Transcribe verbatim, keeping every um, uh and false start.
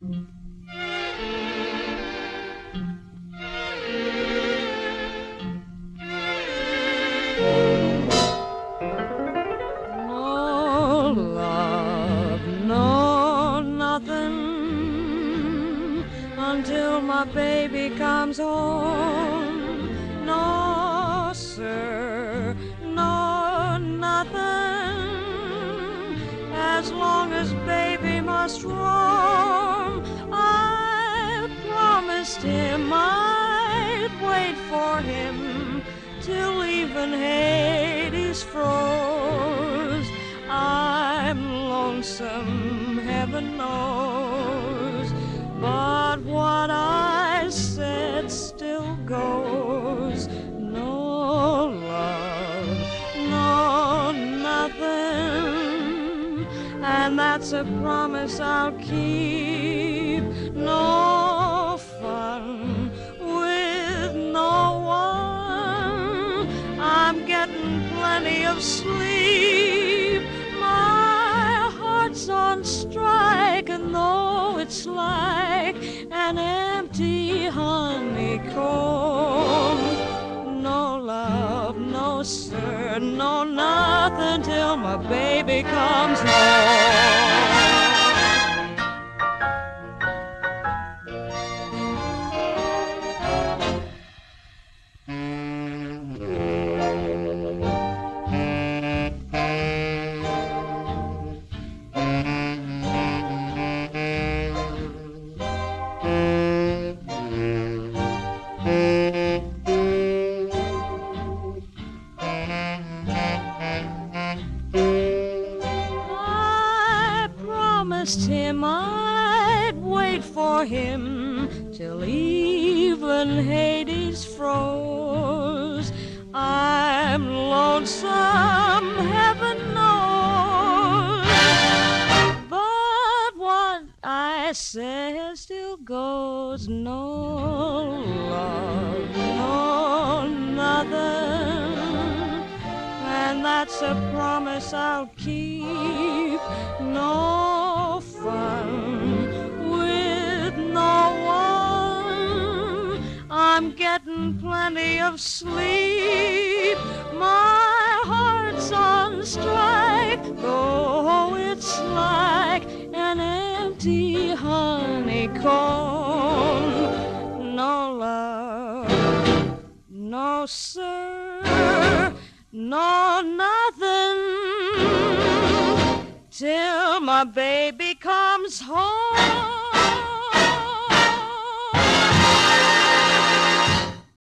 No love, no nothing until my baby comes home. No, sir, no nothing, as long as baby must roam. Him, I'd wait for him till even Hades froze. I'm lonesome, heaven knows, but what I said still goes. No love, no nothing, and that's a promise I'll keep. No. Plenty of sleep. My heart's on strike, and though it's like an empty honeycomb, no love, no sir, no nothing till my baby comes home. Him, I'd wait for him till even Hades froze. I'm lonesome, heaven knows, but what I say still goes. No love, no nothing, and that's a promise I'll keep. No. With no one, I'm getting plenty of sleep. My heart's on strike, though it's like an empty honeycomb. No love, no sir, no nothing till my baby comes home.